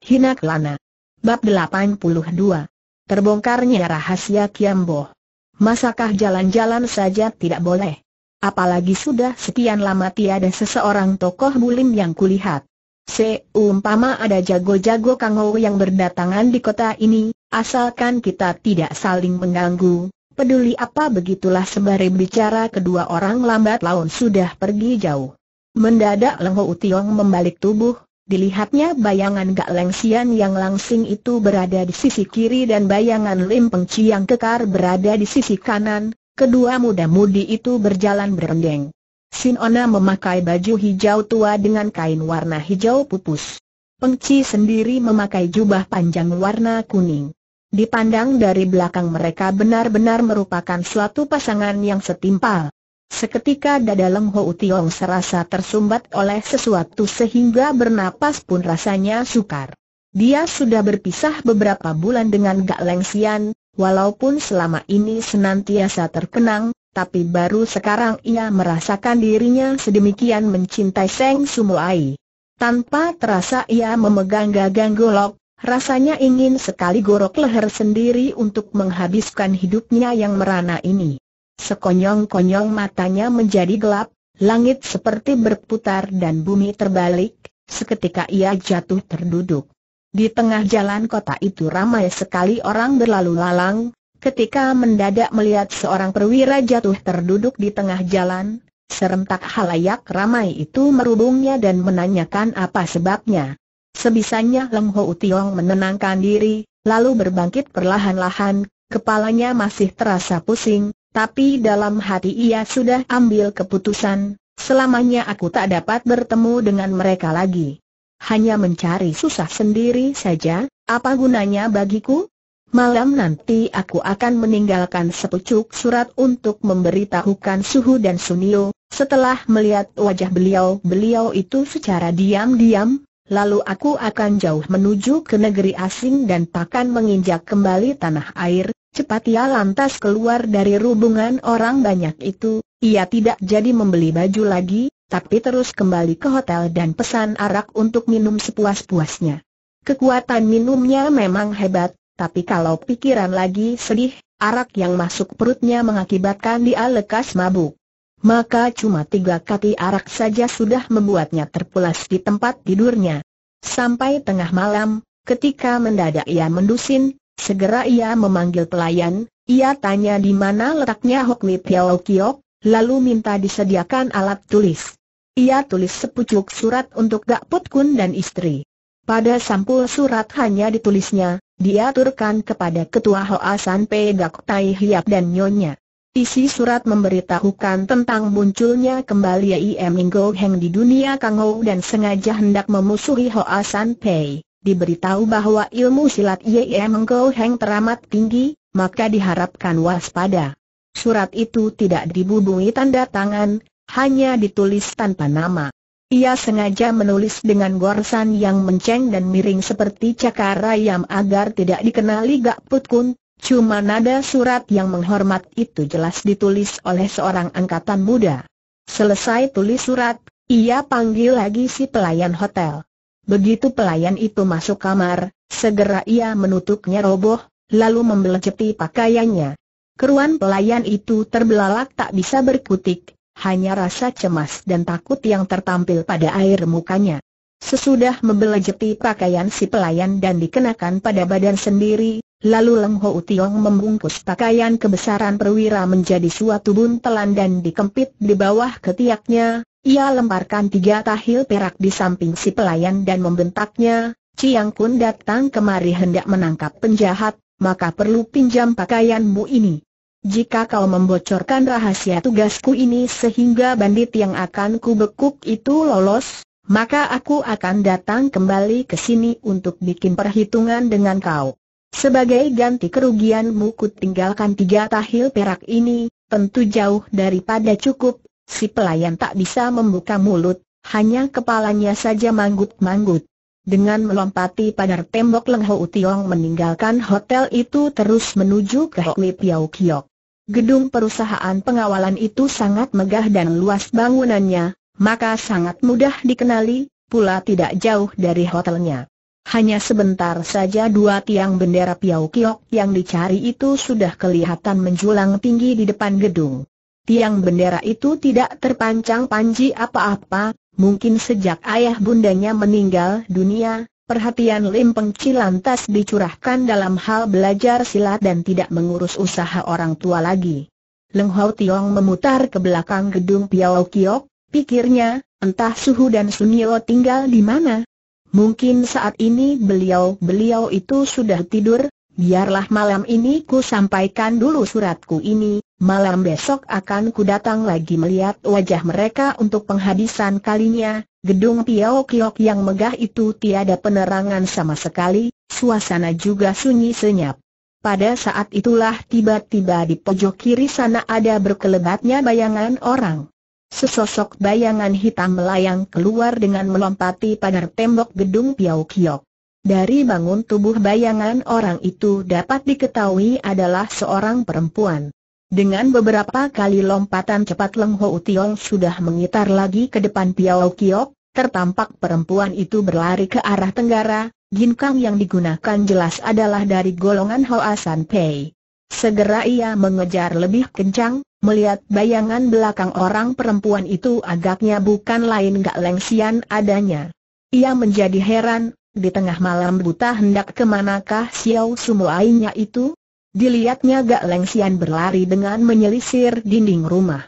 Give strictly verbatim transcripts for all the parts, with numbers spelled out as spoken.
Hina Kelana. Bab delapan puluh dua. Terbongkarnya rahasia Kiam Boh. Masakah jalan-jalan saja tidak boleh? Apalagi sudah sekian lama tiada seseorang tokoh bulim yang kulihat. Seumpama ada jago-jago Kang Ho yang berdatangan di kota ini, asalkan kita tidak saling mengganggu. Peduli apa, begitulah sembari bicara kedua orang lambat laun sudah pergi jauh. Mendadak Lenghou Tiong membalik tubuh, dilihatnya bayangan Gak Leng Sian yang langsing itu berada di sisi kiri dan bayangan Lim Pengci yang kekar berada di sisi kanan, kedua muda-mudi itu berjalan berendeng. Sinona memakai baju hijau tua dengan kain warna hijau pupus. Pengci sendiri memakai jubah panjang warna kuning. Dipandang dari belakang mereka benar-benar merupakan suatu pasangan yang setimpal. Seketika dada Lenghou Tiong serasa tersumbat oleh sesuatu sehingga bernapas pun rasanya sukar. Dia sudah berpisah beberapa bulan dengan Gak Leng Sian, walaupun selama ini senantiasa terkenang, tapi baru sekarang ia merasakan dirinya sedemikian mencintai Seng Sumuai. Tanpa terasa ia memegang gagang golok. Rasanya ingin sekali gorok leher sendiri untuk menghabiskan hidupnya yang merana ini. Sekonyong-konyong matanya menjadi gelap, langit seperti berputar dan bumi terbalik, seketika ia jatuh terduduk. Di tengah jalan kota itu ramai sekali orang berlalu lalang, ketika mendadak melihat seorang perwira jatuh terduduk di tengah jalan, serentak halayak ramai itu merubungnya dan menanyakan apa sebabnya. Sebisanya Lenghou Tiong menenangkan diri, lalu berbangkit perlahan-lahan, kepalanya masih terasa pusing, tapi dalam hati ia sudah ambil keputusan, selamanya aku tak dapat bertemu dengan mereka lagi. Hanya mencari susah sendiri saja, apa gunanya bagiku? Malam nanti aku akan meninggalkan sepucuk surat untuk memberitahukan Suhu dan Sunyil. Setelah melihat wajah beliau-beliau itu secara diam-diam, lalu aku akan jauh menuju ke negeri asing dan takkan menginjak kembali tanah air. Cepat ia lantas keluar dari rubungan orang banyak itu. Ia tidak jadi membeli baju lagi, tapi terus kembali ke hotel dan pesan arak untuk minum sepuas-puasnya. Kekuatan minumnya memang hebat, tapi kalau pikiran lagi sedih, arak yang masuk perutnya mengakibatkan dia lekas mabuk. Maka cuma tiga kati arak saja sudah membuatnya terpulas di tempat tidurnya. Sampai tengah malam, ketika mendadak ia mendusin, segera ia memanggil pelayan, ia tanya di mana letaknya Hokmit Piaukiok, lalu minta disediakan alat tulis. Ia tulis sepucuk surat untuk Gak Put Kun dan istri. Pada sampul surat hanya ditulisnya, diaturkan kepada Ketua Hokasan Pei Gak Tai Hiep dan Nyonya. Isi surat memberitahukan tentang munculnya kembali Y I M G O. Heng di dunia Kang Ouw dan sengaja hendak memusuhi Hoasan Pei. Diberitahu bahwa ilmu silat Y I M G O. Heng teramat tinggi, maka diharapkan waspada. Surat itu tidak dibubuhi tanda tangan, hanya ditulis tanpa nama. Ia sengaja menulis dengan goresan yang menceng dan miring seperti cakar ayam agar tidak dikenali Gak Put Kun. Cuma nada surat yang menghormat itu jelas ditulis oleh seorang angkatan muda. Selesai tulis surat, ia panggil lagi si pelayan hotel. Begitu pelayan itu masuk kamar, segera ia menutupnya roboh, lalu membeleceti pakaiannya. Keruan pelayan itu terbelalak tak bisa berkutik, hanya rasa cemas dan takut yang tertampil pada air mukanya. Sesudah membeleceti pakaian si pelayan dan dikenakan pada badan sendiri, lalu Lenghou Tiong membungkus pakaian kebesaran perwira menjadi suatu buntelan dan dikempit di bawah ketiaknya. Ia lemparkan tiga tahil perak di samping si pelayan dan membentaknya, Ciang Kun datang kemari hendak menangkap penjahat, maka perlu pinjam pakaianmu ini. Jika kau membocorkan rahasia tugasku ini sehingga bandit yang akan kubekuk itu lolos, maka aku akan datang kembali ke sini untuk bikin perhitungan dengan kau. Sebagai ganti kerugianmu ku tinggalkan tiga tahil perak ini, tentu jauh daripada cukup. Si pelayan tak bisa membuka mulut, hanya kepalanya saja manggut-manggut. Dengan melompati pada tembok Lenghou Tiong meninggalkan hotel itu terus menuju ke Hokmit Piaukiok. Gedung perusahaan pengawalan itu sangat megah dan luas bangunannya, maka sangat mudah dikenali, pula tidak jauh dari hotelnya. Hanya sebentar saja dua tiang bendera Piaukiok yang dicari itu sudah kelihatan menjulang tinggi di depan gedung. Tiang bendera itu tidak terpancang panji apa-apa, mungkin sejak ayah bundanya meninggal dunia, perhatian Lim Pengci lantas dicurahkan dalam hal belajar silat dan tidak mengurus usaha orang tua lagi. Lenghou Tiong memutar ke belakang gedung Piaukiok, pikirnya, entah Suhu dan Sunyil tinggal di mana. Mungkin saat ini beliau-beliau itu sudah tidur, biarlah malam ini ku sampaikan dulu suratku ini, malam besok akan ku datang lagi melihat wajah mereka untuk penghabisan kalinya. Gedung Piaukiok yang megah itu tiada penerangan sama sekali, suasana juga sunyi senyap. Pada saat itulah tiba-tiba di pojok kiri sana ada berkelebatnya bayangan orang. Sesosok bayangan hitam melayang keluar dengan melompati pada tembok gedung Piaukiok. Dari bangun tubuh bayangan orang itu dapat diketahui adalah seorang perempuan. Dengan beberapa kali lompatan cepat Lenghou Tiong sudah mengitar lagi ke depan Piaukiok, tertampak perempuan itu berlari ke arah tenggara. Ginkang yang digunakan jelas adalah dari golongan Hoasan Pei. Segera ia mengejar lebih kencang. Melihat bayangan belakang orang perempuan itu agaknya bukan lain Gak Leng Sian adanya. Ia menjadi heran, di tengah malam buta hendak kemanakah Siao Sumuai-nya itu? Dilihatnya Gak Leng Sian berlari dengan menyelisir dinding rumah.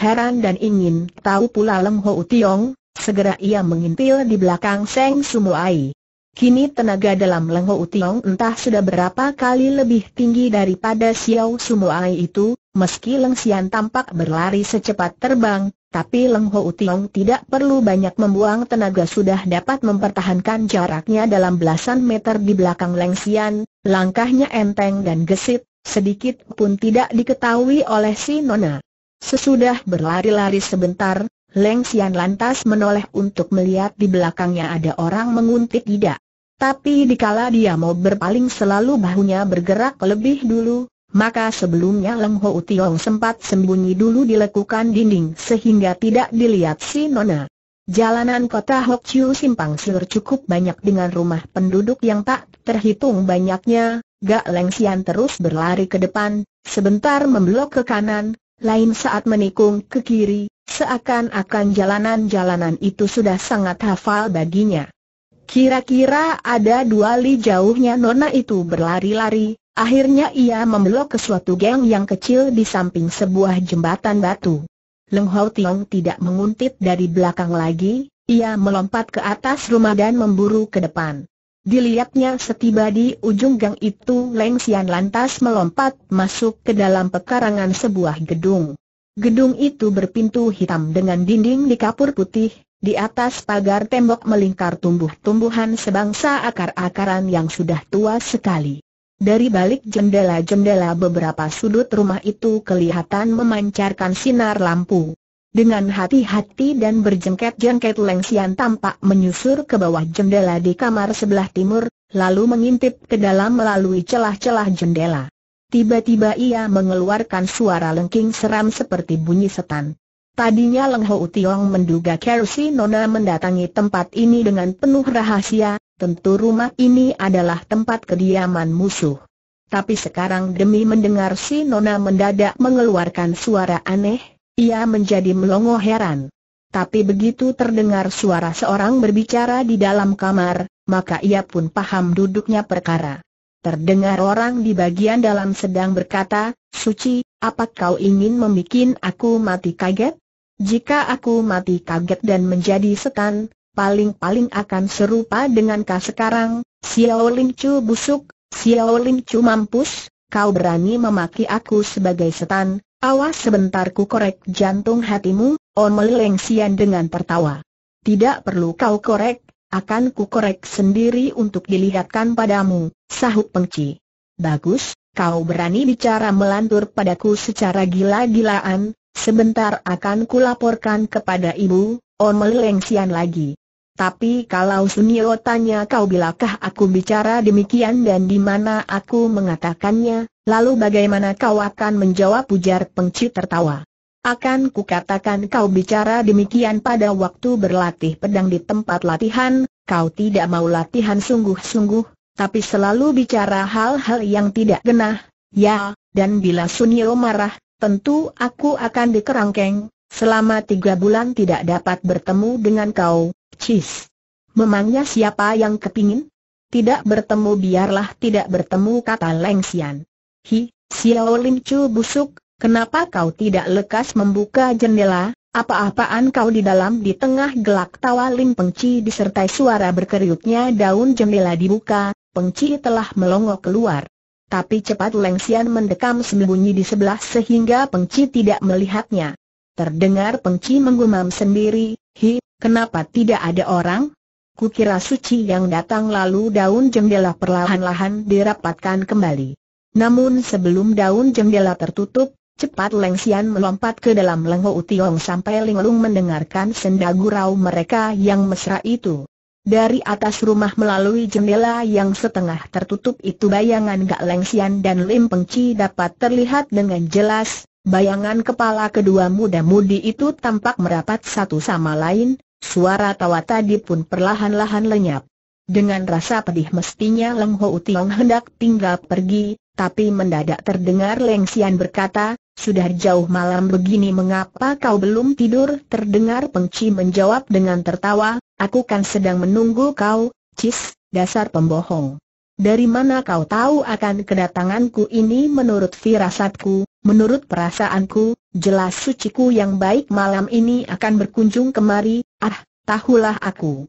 Heran dan ingin tahu pula Lenghou Tiong, segera ia mengintil di belakang Seng Sumuai. Kini tenaga dalam Lenghou Tiong entah sudah berapa kali lebih tinggi daripada Siao Sumuai itu. Meski Leng Sian tampak berlari secepat terbang, tapi Lenghou Tiong tidak perlu banyak membuang tenaga sudah dapat mempertahankan jaraknya dalam belasan meter di belakang Leng Sian. Langkahnya enteng dan gesit, sedikit pun tidak diketahui oleh si nona. Sesudah berlari-lari sebentar, Leng Sian lantas menoleh untuk melihat di belakangnya ada orang menguntit tidak. Tapi dikala dia mau berpaling selalu bahunya bergerak lebih dulu. Maka sebelumnya Lenghou Tiong sempat sembunyi dulu di lekukan dinding sehingga tidak dilihat si nona. Jalanan kota Hok Chiu simpang siur cukup banyak dengan rumah penduduk yang tak terhitung banyaknya. Gak Leng Sian terus berlari ke depan, sebentar membelok ke kanan, lain saat menikung ke kiri, seakan-akan jalanan-jalanan itu sudah sangat hafal baginya. Kira-kira ada dua li jauhnya nona itu berlari-lari. Akhirnya ia membelok ke suatu geng yang kecil di samping sebuah jembatan batu. Lenghou Tiong tidak menguntit dari belakang lagi, ia melompat ke atas rumah dan memburu ke depan. Dilihatnya setiba di ujung gang itu Leng Sian lantas melompat masuk ke dalam pekarangan sebuah gedung. Gedung itu berpintu hitam dengan dinding dikapur putih, di atas pagar tembok melingkar tumbuh-tumbuhan sebangsa akar-akaran yang sudah tua sekali. Dari balik jendela-jendela beberapa sudut rumah itu kelihatan memancarkan sinar lampu. Dengan hati-hati dan berjengket-jengket Leng Sian tampak menyusur ke bawah jendela di kamar sebelah timur, lalu mengintip ke dalam melalui celah-celah jendela. Tiba-tiba ia mengeluarkan suara lengking seram seperti bunyi setan. Tadinya Lenghou Tiong menduga Kersi Nona mendatangi tempat ini dengan penuh rahasia. Tentu rumah ini adalah tempat kediaman musuh. Tapi sekarang demi mendengar si nona mendadak mengeluarkan suara aneh, ia menjadi melongo heran. Tapi begitu terdengar suara seorang berbicara di dalam kamar, maka ia pun paham duduknya perkara. Terdengar orang di bagian dalam sedang berkata, "Suci, apa kau ingin membikin aku mati kaget? Jika aku mati kaget dan menjadi setan, paling-paling akan serupa dengan kau sekarang, Siao Lim Chu busuk, Siao Lim Chu mampus, kau berani memaki aku sebagai setan, awas sebentar ku korek jantung hatimu." Omel Leng Sian dengan tertawa. "Tidak perlu kau korek, akan ku korek sendiri untuk dilihatkan padamu," sahut Pengci. "Bagus, kau berani bicara melantur padaku secara gila-gilaan, sebentar akan ku laporkan kepada ibu," omel Leng Sian lagi. "Tapi kalau Sunyil tanya kau bilakah aku bicara demikian dan di mana aku mengatakannya, lalu bagaimana kau akan menjawab?" ujar Pengci tertawa. "Akan kukatakan kau bicara demikian pada waktu berlatih pedang di tempat latihan, kau tidak mau latihan sungguh-sungguh, tapi selalu bicara hal-hal yang tidak genah, ya, dan bila Sunyil marah, tentu aku akan dikerangkeng, selama tiga bulan tidak dapat bertemu dengan kau, cis. Memangnya siapa yang kepingin? Tidak bertemu biarlah tidak bertemu, kata Leng Sian. Hi, Siao Lim Chu busuk, kenapa kau tidak lekas membuka jendela? Apa-apaan kau di dalam? Di tengah gelak tawa Lim Pengci disertai suara berkeriutnya daun jendela dibuka, Pengci telah melongo keluar. Tapi cepat Leng Sian mendekam sembunyi di sebelah sehingga Pengci tidak melihatnya. Terdengar Pengci menggumam sendiri, hi, kenapa tidak ada orang? Kukira suci yang datang. Lalu daun jendela perlahan-lahan dirapatkan kembali. Namun sebelum daun jendela tertutup, cepat Leng Sian melompat ke dalam Lenghou Tiong sampai linglung mendengarkan senda gurau mereka yang mesra itu. Dari atas rumah melalui jendela yang setengah tertutup itu bayangan Gak Leng Sian dan Lim Pengci dapat terlihat dengan jelas. Bayangan kepala kedua muda-mudi itu tampak merapat satu sama lain. Suara tawa tadi pun perlahan-lahan lenyap. Dengan rasa pedih mestinya Lenghou Tiong hendak tinggal pergi, tapi mendadak terdengar Leng Sian berkata, sudah jauh malam begini mengapa kau belum tidur? Terdengar Pengci menjawab dengan tertawa, aku kan sedang menunggu kau, cis, dasar pembohong. Dari mana kau tahu akan kedatanganku ini? Menurut firasatku, menurut perasaanku, jelas suciku yang baik malam ini akan berkunjung kemari. Ah, tahulah aku.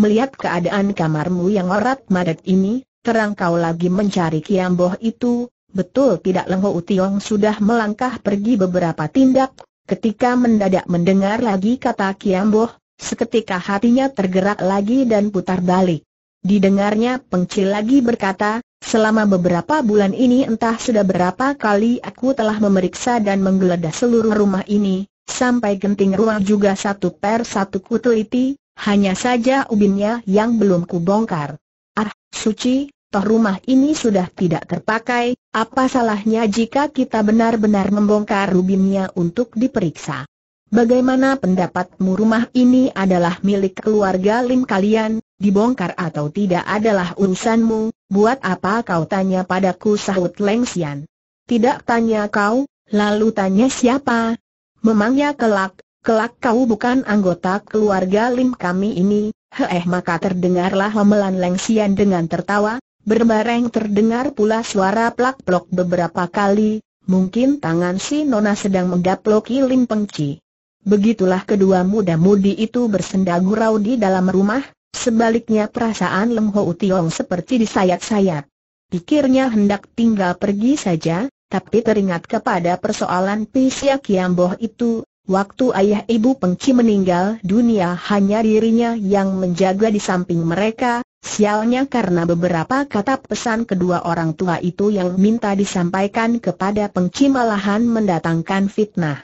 Melihat keadaan kamarmu yang orat madat ini, terang kau lagi mencari Kiam Boh itu, betul tidak? Lenghou Tiong sudah melangkah pergi beberapa tindak, ketika mendadak mendengar lagi kata Kiam Boh, seketika hatinya tergerak lagi dan putar balik. Didengarnya Pengci lagi berkata, selama beberapa bulan ini entah sudah berapa kali aku telah memeriksa dan menggeledah seluruh rumah ini, sampai genting ruang juga satu per satu kuteliti, hanya saja ubinnya yang belum kubongkar. Ah, suci, toh rumah ini sudah tidak terpakai, apa salahnya jika kita benar-benar membongkar ubinnya untuk diperiksa? Bagaimana pendapatmu? Rumah ini adalah milik keluarga Lim kalian, dibongkar atau tidak adalah urusanmu. Buat apa kau tanya padaku? Sahut Leng Sian. Tidak tanya kau, lalu tanya siapa? Memangnya kelak, kelak kau bukan anggota keluarga Lim kami ini? Heh, maka terdengarlah omelan Leng Sian dengan tertawa. Berbareng terdengar pula suara plak-plok beberapa kali. Mungkin tangan si nona sedang mendaploki Lim Pengci. Begitulah kedua muda-mudi itu bersenda gurau di dalam rumah. Sebaliknya perasaan Lenghou Tiong seperti disayat-sayat. Pikirnya hendak tinggal pergi saja, tapi teringat kepada persoalan Pisia Kiam Boh itu. Waktu ayah ibu Pengci meninggal dunia, hanya dirinya yang menjaga di samping mereka. Sialnya karena beberapa kata pesan kedua orang tua itu yang minta disampaikan kepada Pengci malahan mendatangkan fitnah.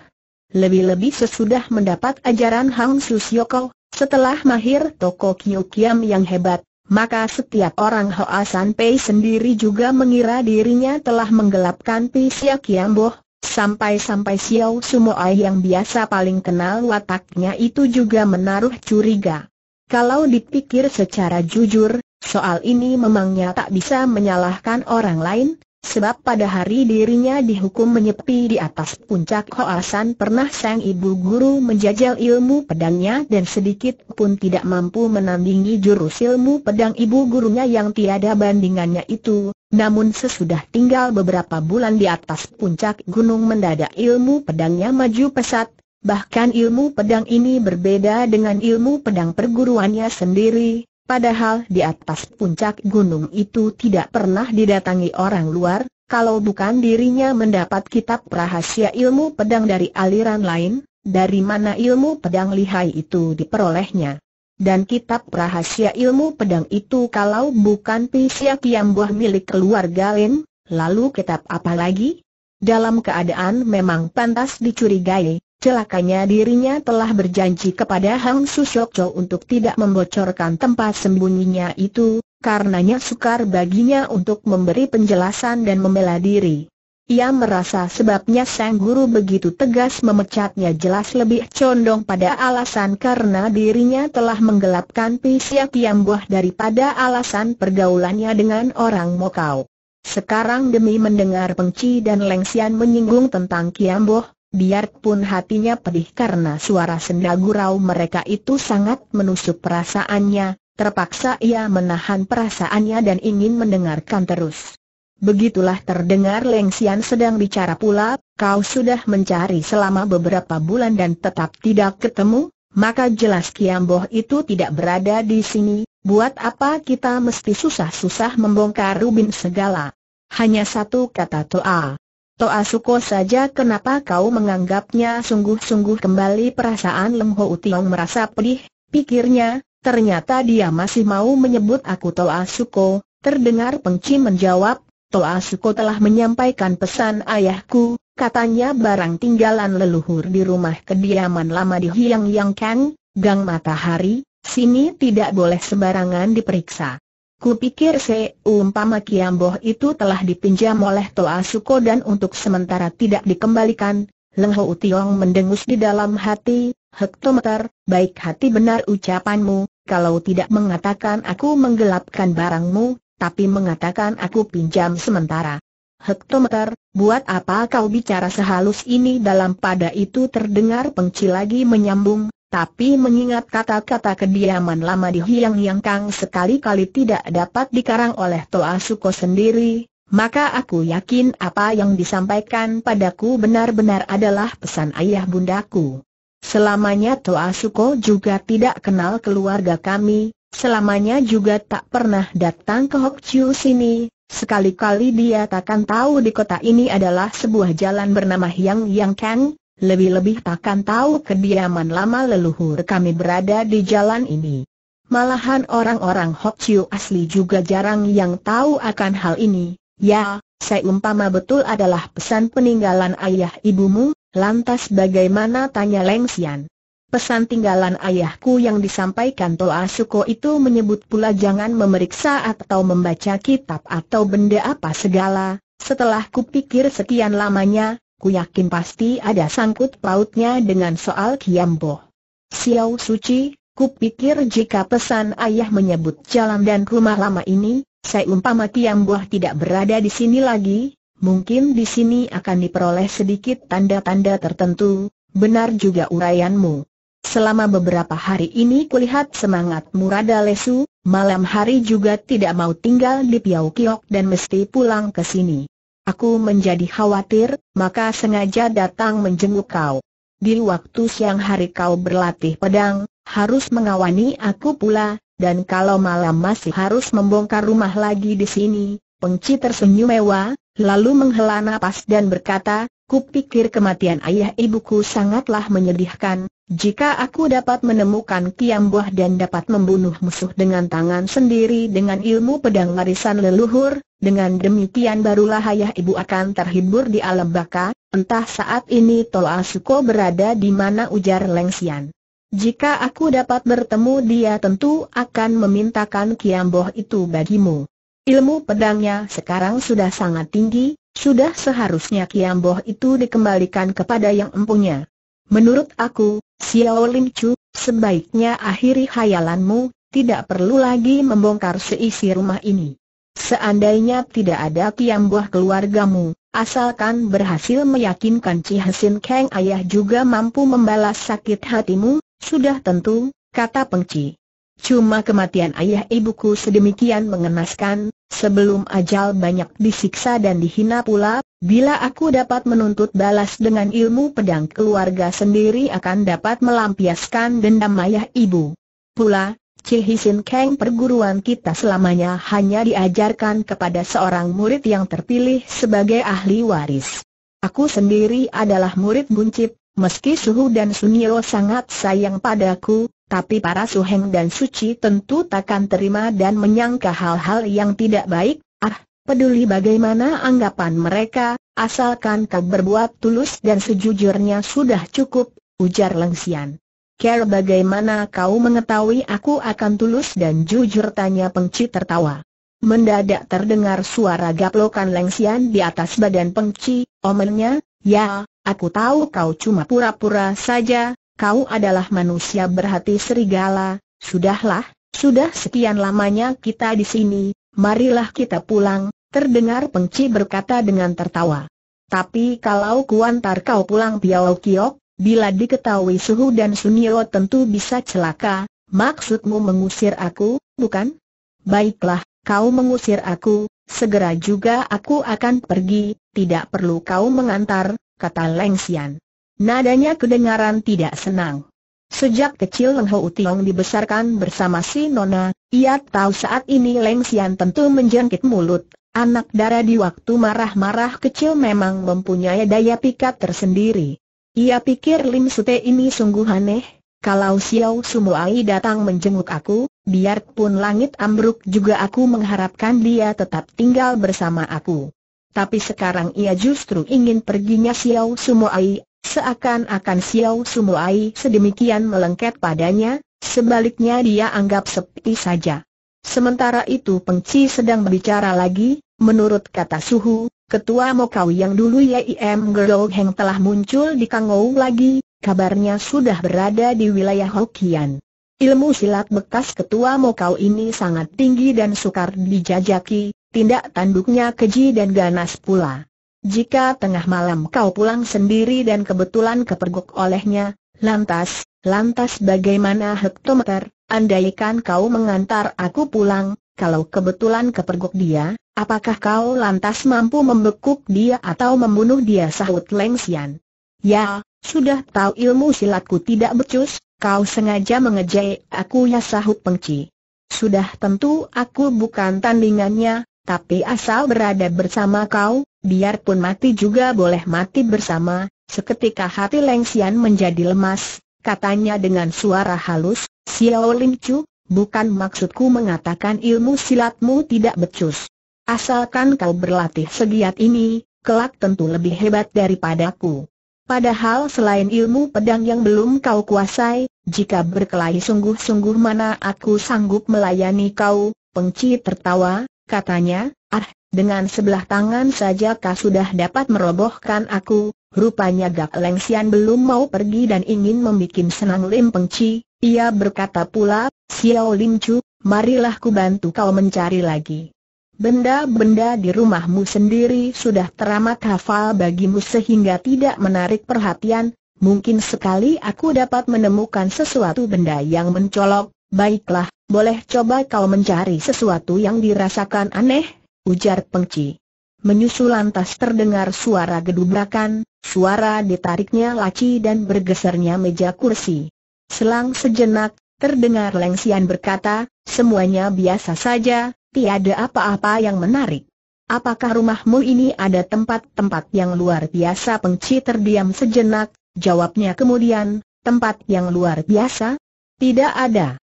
Lebih-lebih sesudah mendapat ajaran Hang Su Sioko, setelah mahir Tokko Kiu Kiam yang hebat, maka setiap orang Hoasan Pei sendiri juga mengira dirinya telah menggelapkan Pisia Kiam Boh, sampai-sampai Siao Sumuai yang biasa paling kenal wataknya itu juga menaruh curiga. Kalau dipikir secara jujur, soal ini memangnya tak bisa menyalahkan orang lain. Sebab pada hari dirinya dihukum menyepi di atas puncak Hoasan, pernah sang ibu guru menjajal ilmu pedangnya dan sedikit pun tidak mampu menandingi jurus ilmu pedang ibu gurunya yang tiada bandingannya itu. Namun sesudah tinggal beberapa bulan di atas puncak gunung, mendadak ilmu pedangnya maju pesat. Bahkan ilmu pedang ini berbeda dengan ilmu pedang perguruannya sendiri. Padahal di atas puncak gunung itu tidak pernah didatangi orang luar, kalau bukan dirinya mendapat kitab rahasia ilmu pedang dari aliran lain. Dari mana ilmu pedang lihai itu diperolehnya? Dan kitab rahasia ilmu pedang itu kalau bukan Pisia Kiam Boh milik keluarga Lim, lalu kitab apa lagi? Dalam keadaan memang pantas dicurigai. Celakanya dirinya telah berjanji kepada Hang Su Sioko untuk tidak membocorkan tempat sembunyinya itu, karenanya sukar baginya untuk memberi penjelasan dan membela diri. Ia merasa sebabnya sang guru begitu tegas memecatnya jelas lebih condong pada alasan karena dirinya telah menggelapkan pisia Kiam Boh daripada alasan pergaulannya dengan orang Mo Kauw. Sekarang demi mendengar Pengci dan Lengxian menyinggung tentang Kiam Boh, biarpun hatinya pedih karena suara senda gurau mereka itu sangat menusuk perasaannya, terpaksa ia menahan perasaannya dan ingin mendengarkan terus. Begitulah terdengar Lengxian sedang bicara pula, "Kau sudah mencari selama beberapa bulan dan tetap tidak ketemu, maka jelas Kiam Boh itu tidak berada di sini. Buat apa kita mesti susah-susah membongkar rubin segala? Hanya satu kata Toa. Toa Suko saja, kenapa kau menganggapnya sungguh-sungguh?" Kembali perasaan Lenghou Tiong merasa pedih, pikirnya, ternyata dia masih mau menyebut aku Toa Suko. Terdengar Pengci menjawab, "Toa Suko telah menyampaikan pesan ayahku, katanya barang tinggalan leluhur di rumah kediaman lama di Hiang Yang Kang, Gang Matahari, sini tidak boleh sembarangan diperiksa. Kupikir seumpama Kiam Boh itu telah dipinjam oleh Toa Suko dan untuk sementara tidak dikembalikan." Lenghou Tiong mendengus di dalam hati, "Hektometer, baik hati benar ucapanmu, kalau tidak mengatakan aku menggelapkan barangmu, tapi mengatakan aku pinjam sementara. Hektometer, buat apa kau bicara sehalus ini?" Dalam pada itu terdengar Pengci lagi menyambung, "Tapi mengingat kata-kata kediaman lama di Hiang Yang Kang sekali-kali tidak dapat dikarang oleh Toa Suko sendiri, maka aku yakin apa yang disampaikan padaku benar-benar adalah pesan ayah bundaku. Selamanya Toa Suko juga tidak kenal keluarga kami, selamanya juga tak pernah datang ke Hok Chiu sini. Sekali-kali dia takkan tahu di kota ini adalah sebuah jalan bernama Hiang Yang Kang. Lebih-lebih takkan tahu kediaman lama leluhur kami berada di jalan ini. Malahan orang-orang Hok Chiu asli juga jarang yang tahu akan hal ini. Ya, seumpama betul adalah pesan peninggalan ayah ibumu, lantas bagaimana?" tanya Lengxian. "Pesan tinggalan ayahku yang disampaikan Toa Suko itu menyebut pula jangan memeriksa atau membaca kitab atau benda apa segala. Setelah kupikir sekian lamanya, ku yakin pasti ada sangkut pautnya dengan soal Kiam Boh. Xiao Suci, ku pikir jika pesan ayah menyebut jalan dan rumah lama ini, seumpama Kiam Boh tidak berada di sini lagi, mungkin di sini akan diperoleh sedikit tanda-tanda tertentu." "Benar juga uraianmu. Selama beberapa hari ini kulihat semangatmu rada lesu, malam hari juga tidak mau tinggal di Piaukiok dan mesti pulang ke sini. Aku menjadi khawatir, maka sengaja datang menjenguk kau. Di waktu siang hari kau berlatih pedang, harus mengawani aku pula, dan kalau malam masih harus membongkar rumah lagi di sini." Pengci tersenyum mewah, lalu menghela napas dan berkata, "Kupikir kematian ayah ibuku sangatlah menyedihkan. Jika aku dapat menemukan Kiam Boh dan dapat membunuh musuh dengan tangan sendiri dengan ilmu pedang warisan leluhur, dengan demikian barulah ayah ibu akan terhibur di alam baka." "Entah saat ini Toa Suko berada di mana?" ujar Lengxian. "Jika aku dapat bertemu dia tentu akan memintakan Kiam Boh itu bagimu. Ilmu pedangnya sekarang sudah sangat tinggi, sudah seharusnya Kiam Boh itu dikembalikan kepada yang empunya. Menurut aku, Xiao Lim Chu, sebaiknya akhiri khayalanmu, tidak perlu lagi membongkar seisi rumah ini. Seandainya tidak ada Kiam Boh keluargamu, asalkan berhasil meyakinkan Chi Hsin Kang ayah juga mampu membalas sakit hatimu, sudah tentu," kata Pengci. "Cuma kematian ayah ibuku sedemikian mengenaskan, sebelum ajal banyak disiksa dan dihina pula, bila aku dapat menuntut balas dengan ilmu pedang keluarga sendiri akan dapat melampiaskan dendam ayah ibu. Pula, Chi Hsin Kang perguruan kita selamanya hanya diajarkan kepada seorang murid yang terpilih sebagai ahli waris. Aku sendiri adalah murid buncit, meski Suhu dan Sunyil sangat sayang padaku, tapi para Suheng dan Suci tentu takkan terima dan menyangka hal-hal yang tidak baik. Ah, peduli bagaimana anggapan mereka, asalkan kau berbuat tulus dan sejujurnya sudah cukup," ujar Lengxian. "Kira bagaimana kau mengetahui aku akan tulus dan jujur?" tanya Pengci tertawa. Mendadak terdengar suara gaplokan Leng Sian di atas badan Pengci. Omennya, ya, aku tahu kau cuma pura-pura saja, kau adalah manusia berhati serigala. Sudahlah, sudah sekian lamanya kita di sini, marilah kita pulang, terdengar Pengci berkata dengan tertawa. Tapi kalau kuantar kau pulang Piaukiok, bila diketahui Suhu dan Sunyil tentu bisa celaka. Maksudmu mengusir aku, bukan? Baiklah, kau mengusir aku, segera juga aku akan pergi, tidak perlu kau mengantar, kata Leng Sian. Nadanya kedengaran tidak senang. Sejak kecil Lenghou Tiong dibesarkan bersama si Nona, ia tahu saat ini Leng Sian tentu menjangkit mulut. Anak dara di waktu marah-marah kecil memang mempunyai daya pikat tersendiri. Ia pikir Lim Sute ini sungguh aneh, kalau Siao Sumuai datang menjenguk aku, biarpun langit ambruk juga aku mengharapkan dia tetap tinggal bersama aku. Tapi sekarang ia justru ingin perginya Siao Sumuai. Seakan-akan Siao Sumuai sedemikian melengket padanya, sebaliknya dia anggap sepi saja. Sementara itu Pengci sedang berbicara lagi, menurut kata Suhu, Ketua Mo Kauw yang dulu Y I M G O. Heng telah muncul di Kang Ouw lagi, kabarnya sudah berada di wilayah Hokian. Ilmu silat bekas Ketua Mo Kauw ini sangat tinggi dan sukar dijajaki, tindak tanduknya keji dan ganas pula. Jika tengah malam kau pulang sendiri dan kebetulan kepergok olehnya, lantas, lantas bagaimana hektometer, andaikan kau mengantar aku pulang, kalau kebetulan kepergok dia, apakah kau lantas mampu membekuk dia atau membunuh dia, sahut Leng Sian. Ya, sudah tahu ilmu silatku tidak becus, kau sengaja mengejek aku ya, sahut Pengci. Sudah tentu aku bukan tandingannya, tapi asal berada bersama kau, biarpun mati juga boleh mati bersama. Seketika hati Leng Sian menjadi lemas, katanya dengan suara halus, Siao Lim Chu, bukan maksudku mengatakan ilmu silatmu tidak becus. Asalkan kau berlatih segiat ini, kelak tentu lebih hebat daripadaku. Padahal selain ilmu pedang yang belum kau kuasai, jika berkelahi sungguh-sungguh mana aku sanggup melayani kau. Pengci tertawa, katanya, ah, dengan sebelah tangan saja kau sudah dapat merobohkan aku. Rupanya Gak Leng Sian belum mau pergi dan ingin membikin senang Lim Pengci. Ia berkata pula, Siao Lim Chu, marilah ku bantu kau mencari lagi. Benda-benda di rumahmu sendiri sudah teramat hafal bagimu sehingga tidak menarik perhatian. Mungkin sekali aku dapat menemukan sesuatu benda yang mencolok. Baiklah, boleh coba kau mencari sesuatu yang dirasakan aneh, ujar Pengci. Menyusul lantas terdengar suara gedubrakan, suara ditariknya laci dan bergesernya meja kursi. Selang sejenak, terdengar Leng Sian berkata, semuanya biasa saja, tiada apa-apa yang menarik. Apakah rumahmu ini ada tempat-tempat yang luar biasa? Pengci terdiam sejenak, jawabnya kemudian, tempat yang luar biasa? Tidak ada.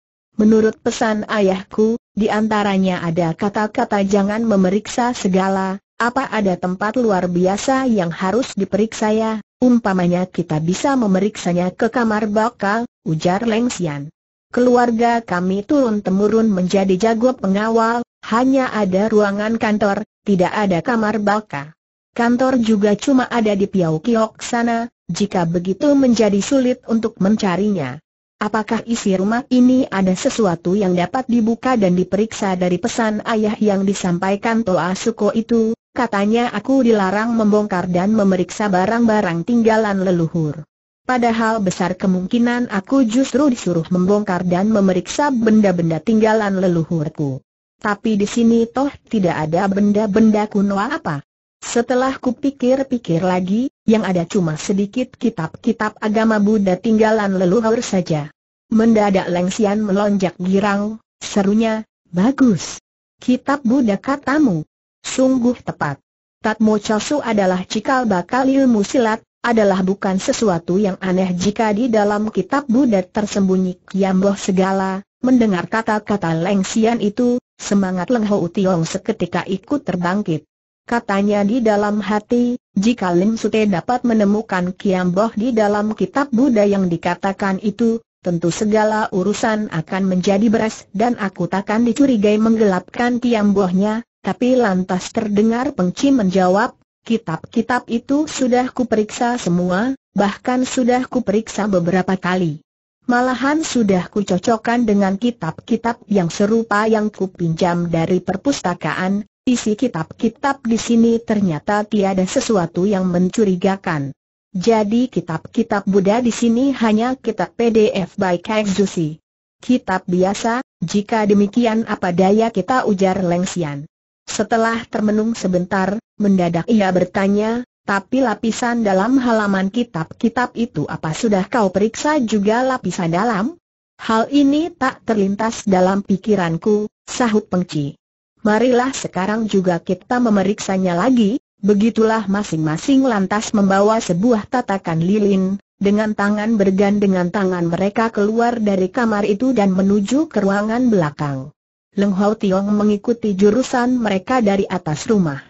Menurut pesan ayahku, di antaranya ada kata-kata jangan memeriksa segala. Apa ada tempat luar biasa yang harus diperiksa ya? Umpamanya kita bisa memeriksanya ke kamar bakal, ujar Leng Sian. Keluarga kami turun-temurun menjadi jago pengawal, hanya ada ruangan kantor, tidak ada kamar bakal. Kantor juga cuma ada di Piaukiok sana, jika begitu menjadi sulit untuk mencarinya. Apakah isi rumah ini ada sesuatu yang dapat dibuka dan diperiksa? Dari pesan ayah yang disampaikan Toa Suko itu, katanya aku dilarang membongkar dan memeriksa barang-barang tinggalan leluhur. Padahal besar kemungkinan aku justru disuruh membongkar dan memeriksa benda-benda tinggalan leluhurku. Tapi di sini toh tidak ada benda-benda kuno apa. Setelah kupikir-pikir lagi, yang ada cuma sedikit kitab-kitab agama Buddha tinggalan leluhur saja. Mendadak Leng Sian melonjak girang, serunya, bagus. Kitab Buddha katamu, sungguh tepat. Tatmo Chosu adalah cikal bakal ilmu silat, adalah bukan sesuatu yang aneh jika di dalam kitab Buddha tersembunyi Kiam Boh segala. Mendengar kata-kata Leng Sian itu, semangat Lenghou Tiong seketika ikut terbangkit. Katanya di dalam hati, jika Lim Sute dapat menemukan Kiam Boh di dalam kitab Buddha yang dikatakan itu, tentu segala urusan akan menjadi beres dan aku takkan dicurigai menggelapkan Kiam Boh-nya. Tapi lantas terdengar Pengci menjawab, kitab-kitab itu sudah kuperiksa semua, bahkan sudah kuperiksa beberapa kali. Malahan sudah kucocokkan dengan kitab-kitab yang serupa yang kupinjam dari perpustakaan. Isi kitab-kitab di sini ternyata tiada sesuatu yang mencurigakan. Jadi kitab-kitab Buddha di sini hanya kitab P D F by Kazushi. Kitab biasa, jika demikian apa daya kita, ujar Leng Sian. Setelah termenung sebentar, mendadak ia bertanya, tapi lapisan dalam halaman kitab-kitab itu apa sudah kau periksa juga lapisan dalam? Hal ini tak terlintas dalam pikiranku, sahut Pengci. Marilah sekarang juga kita memeriksanya lagi. Begitulah masing-masing lantas membawa sebuah tatakan lilin. Dengan tangan bergandengan tangan mereka keluar dari kamar itu dan menuju ke ruangan belakang. Lenghou Tiong mengikuti jurusan mereka dari atas rumah.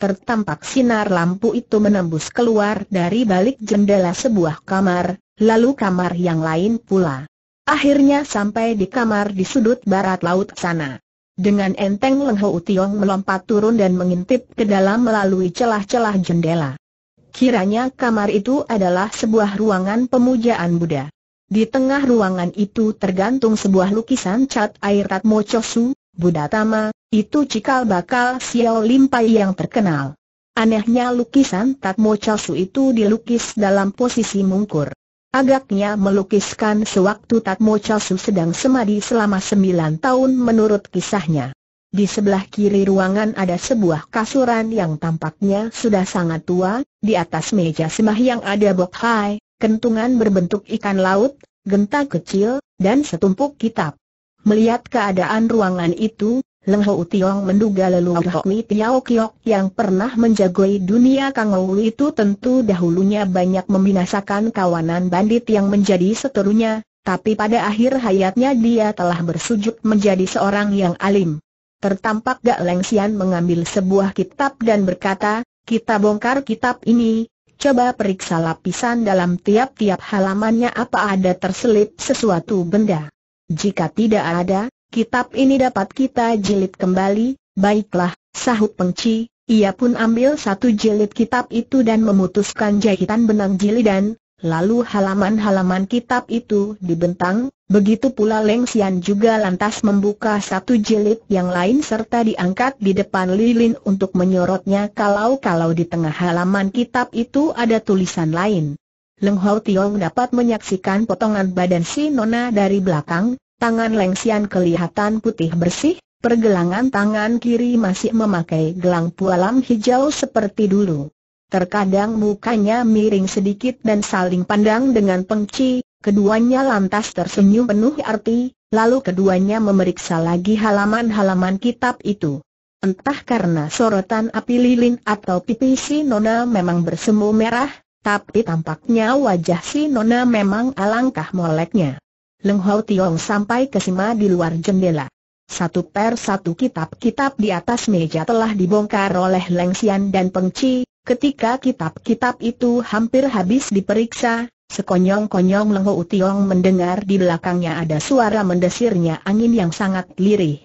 Tertampak sinar lampu itu menembus keluar dari balik jendela sebuah kamar, lalu kamar yang lain pula. Akhirnya sampai di kamar di sudut barat laut sana. Dengan enteng Lenghou Tiong melompat turun dan mengintip ke dalam melalui celah-celah jendela. Kiranya kamar itu adalah sebuah ruangan pemujaan Buddha. Di tengah ruangan itu tergantung sebuah lukisan cat air Tatmo Chosu, Buddha Tama. Itu cikal bakal Siao Lim Pai yang terkenal. Anehnya lukisan Tatmo Chosu itu dilukis dalam posisi mungkur. Agaknya melukiskan sewaktu Tatmo Chosu sedang semadi selama sembilan tahun menurut kisahnya. Di sebelah kiri ruangan ada sebuah kasuran yang tampaknya sudah sangat tua. Di atas meja sembahyang ada bokhai, kentungan berbentuk ikan laut, genta kecil, dan setumpuk kitab. Melihat keadaan ruangan itu, Lenghou Tiong menduga leluhur Hokmit Piaukiok yang pernah menjagoi dunia Kang Ouw itu tentu dahulunya banyak membinasakan kawanan bandit yang menjadi seterunya, tapi pada akhir hayatnya dia telah bersujud menjadi seorang yang alim. Tertampak Gak Leng Sian mengambil sebuah kitab dan berkata, kita bongkar kitab ini, coba periksa lapisan dalam tiap-tiap halamannya, apa ada terselip sesuatu benda. Jika tidak ada, kitab ini dapat kita jilid kembali. Baiklah, sahut Pengci. Ia pun ambil satu jilid kitab itu dan memutuskan jahitan benang jilidan. Lalu halaman-halaman kitab itu dibentang. Begitu pula Leng Sian juga lantas membuka satu jilid yang lain serta diangkat di depan lilin untuk menyorotnya kalau-kalau di tengah halaman kitab itu ada tulisan lain. Lenghou Tiong dapat menyaksikan potongan badan si nona dari belakang. Tangan Leng Sian kelihatan putih bersih, pergelangan tangan kiri masih memakai gelang pualam hijau seperti dulu. Terkadang mukanya miring sedikit dan saling pandang dengan Pengci, keduanya lantas tersenyum penuh arti, lalu keduanya memeriksa lagi halaman-halaman kitab itu. Entah karena sorotan api lilin atau pipi si nona memang bersemu merah, tapi tampaknya wajah si nona memang alangkah moleknya. Lenghou Tiong sampai ke sima di luar jendela. Satu per satu kitab-kitab di atas meja telah dibongkar oleh Leng Sian dan Pengci. Ketika kitab-kitab itu hampir habis diperiksa, sekonyong-konyong Lenghou Tiong mendengar di belakangnya ada suara mendesirnya angin yang sangat lirih.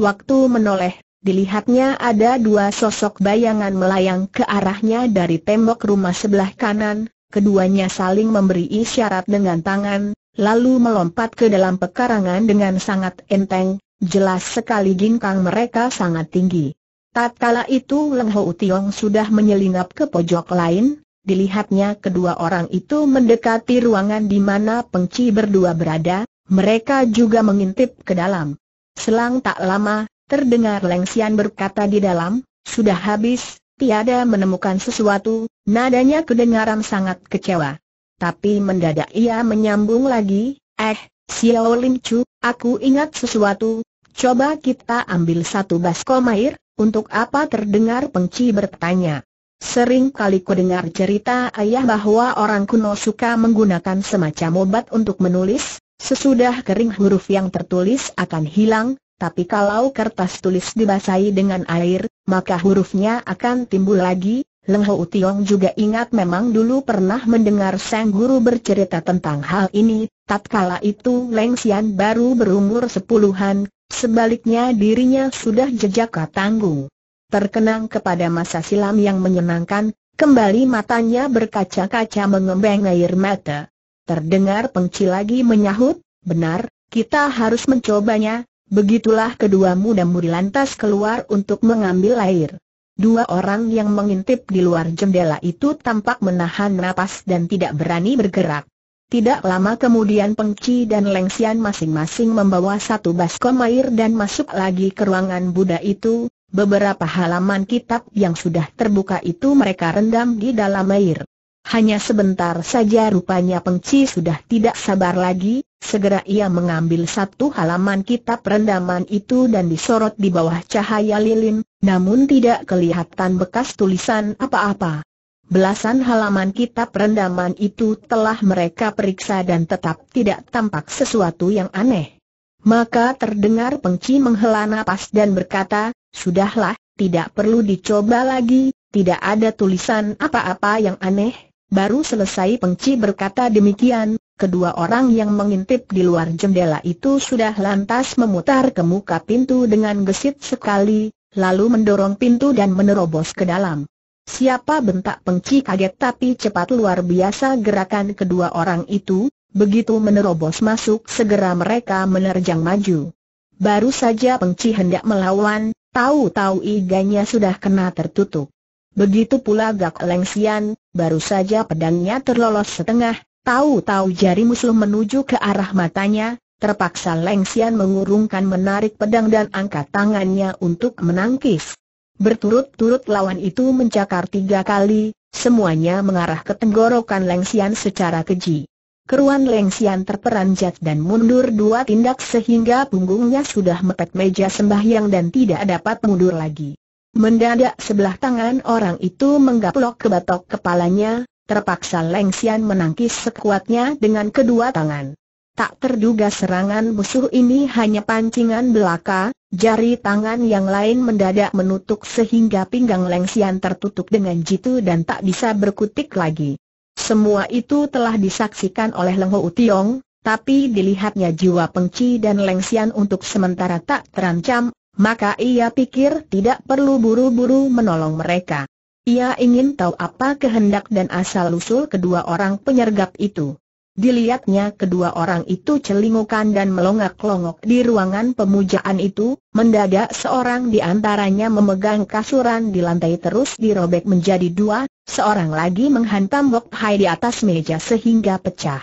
Waktu menoleh, dilihatnya ada dua sosok bayangan melayang ke arahnya dari tembok rumah sebelah kanan. Keduanya saling memberi isyarat dengan tangan, lalu melompat ke dalam pekarangan dengan sangat enteng. Jelas sekali ginkang mereka sangat tinggi. Tatkala itu Lenghou Tiong sudah menyelinap ke pojok lain. Dilihatnya kedua orang itu mendekati ruangan di mana Pengci berdua berada. Mereka juga mengintip ke dalam. Selang tak lama, terdengar Leng Sian berkata di dalam, sudah habis, tiada menemukan sesuatu. Nadanya kedengaran sangat kecewa. Tapi mendadak ia menyambung lagi, eh, Siao Lim Chu, aku ingat sesuatu, coba kita ambil satu baskom air. Untuk apa, terdengar Pengci bertanya. Sering kali ku dengar cerita ayah bahwa orang kuno suka menggunakan semacam obat untuk menulis, sesudah kering huruf yang tertulis akan hilang, tapi kalau kertas tulis dibasahi dengan air, maka hurufnya akan timbul lagi. Lenghou Tiong juga ingat memang dulu pernah mendengar sang guru bercerita tentang hal ini, Tatkala itu Leng Sian baru berumur sepuluhan, sebaliknya dirinya sudah jejaka tangguh. Terkenang kepada masa silam yang menyenangkan, kembali matanya berkaca-kaca mengembang air mata. Terdengar Pengci lagi menyahut, "Benar, kita harus mencobanya." Begitulah kedua muda mudi lantas keluar untuk mengambil air. Dua orang yang mengintip di luar jendela itu tampak menahan napas dan tidak berani bergerak. Tidak lama kemudian Pengci dan Leng Sian masing-masing membawa satu baskom air dan masuk lagi ke ruangan Buddha itu. Beberapa halaman kitab yang sudah terbuka itu mereka rendam di dalam air. Hanya sebentar saja rupanya Pengci sudah tidak sabar lagi. Segera ia mengambil satu halaman kitab rendaman itu dan disorot di bawah cahaya lilin, namun tidak kelihatan bekas tulisan apa-apa. Belasan halaman kitab rendaman itu telah mereka periksa dan tetap tidak tampak sesuatu yang aneh. Maka terdengar Pengci menghela napas dan berkata, "Sudahlah, tidak perlu dicoba lagi, tidak ada tulisan apa-apa yang aneh." Baru selesai Pengci berkata demikian, kedua orang yang mengintip di luar jendela itu sudah lantas memutar ke muka pintu dengan gesit sekali, lalu mendorong pintu dan menerobos ke dalam. "Siapa?" bentak Pengci kaget, tapi cepat luar biasa gerakan kedua orang itu. Begitu menerobos masuk, segera mereka menerjang maju. Baru saja Pengci hendak melawan, tahu-tahu iganya sudah kena tertutup. Begitu pula Gak Leng Sian, baru saja pedangnya terlolos setengah, tahu-tahu jari musuh menuju ke arah matanya. Terpaksa Leng Sian mengurungkan, menarik pedang dan angkat tangannya untuk menangkis. Berturut-turut lawan itu mencakar tiga kali, semuanya mengarah ke tenggorokan Leng Sian secara keji. Keruan Leng Sian terperanjat dan mundur dua tindak sehingga punggungnya sudah mepet meja sembahyang dan tidak dapat mundur lagi. Mendadak sebelah tangan orang itu menggaplok ke batok kepalanya, terpaksa Leng Sian menangkis sekuatnya dengan kedua tangan. Tak terduga serangan musuh ini hanya pancingan belaka, jari tangan yang lain mendadak menutup sehingga pinggang Leng Sian tertutup dengan jitu dan tak bisa berkutik lagi. Semua itu telah disaksikan oleh Lenghou Tiong, tapi dilihatnya jiwa Pengci dan Leng Sian untuk sementara tak terancam, maka ia pikir tidak perlu buru-buru menolong mereka. Ia ingin tahu apa kehendak dan asal-usul kedua orang penyergap itu. Dilihatnya kedua orang itu celingukan dan melongak-longok di ruangan pemujaan itu. Mendadak seorang di antaranya memegang kasuran di lantai terus dirobek menjadi dua, seorang lagi menghantam Bok Hai di atas meja sehingga pecah.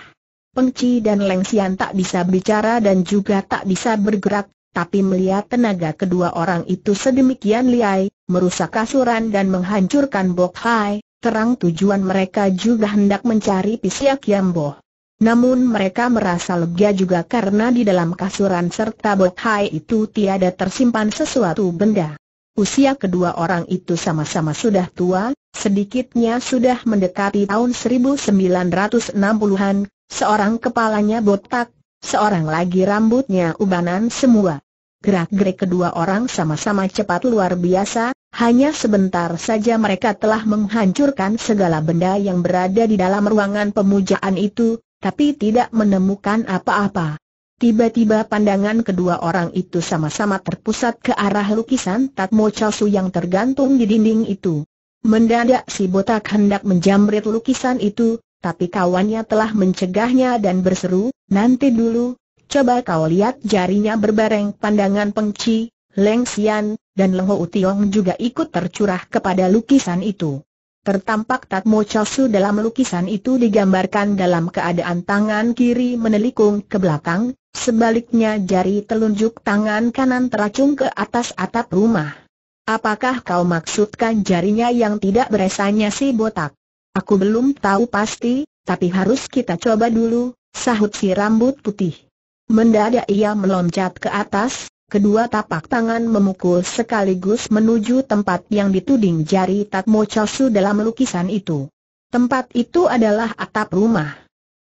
Pengci dan Leng Sian tak bisa bicara dan juga tak bisa bergerak, tapi melihat tenaga kedua orang itu sedemikian lihai, merusak kasuran dan menghancurkan Bok Hai, terang tujuan mereka juga hendak mencari Pisah Kiam Boh. Namun mereka merasa lega juga karena di dalam kasuran serta Bok Hai itu tiada tersimpan sesuatu benda. Usia kedua orang itu sama-sama sudah tua, sedikitnya sudah mendekati tahun seribu sembilan ratus enam puluhan, seorang kepalanya botak, seorang lagi rambutnya ubanan semua. Gerak-gerik kedua orang sama-sama cepat luar biasa, hanya sebentar saja mereka telah menghancurkan segala benda yang berada di dalam ruangan pemujaan itu, tapi tidak menemukan apa-apa. Tiba-tiba pandangan kedua orang itu sama-sama terpusat ke arah lukisan Tatmo Chosu yang tergantung di dinding itu. Mendadak si botak hendak menjamret lukisan itu, tapi kawannya telah mencegahnya dan berseru, "Nanti dulu, coba kau lihat." Jarinya berbareng pandangan Pengci, Leng Sian, dan Lenghou Tiong juga ikut tercurah kepada lukisan itu. Tertampak Tatmo Chosu dalam lukisan itu digambarkan dalam keadaan tangan kiri menelikung ke belakang, sebaliknya jari telunjuk tangan kanan teracung ke atas atap rumah. "Apakah kau maksudkan?" jarinya yang tidak beresanya si botak. "Aku belum tahu pasti, tapi harus kita coba dulu," sahut si rambut putih. Mendadak ia meloncat ke atas. Kedua tapak tangan memukul sekaligus menuju tempat yang dituding jari Tatmo Chosu dalam lukisan itu. Tempat itu adalah atap rumah.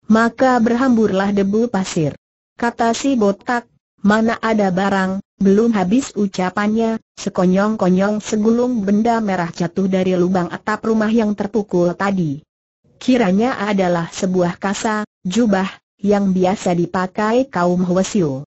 Maka berhamburlah debu pasir. Kata si botak, "Mana ada barang." Belum habis ucapannya, sekonyong-konyong segulung benda merah jatuh dari lubang atap rumah yang terpukul tadi. Kiranya adalah sebuah kasa, jubah, yang biasa dipakai kaum Hwasyu.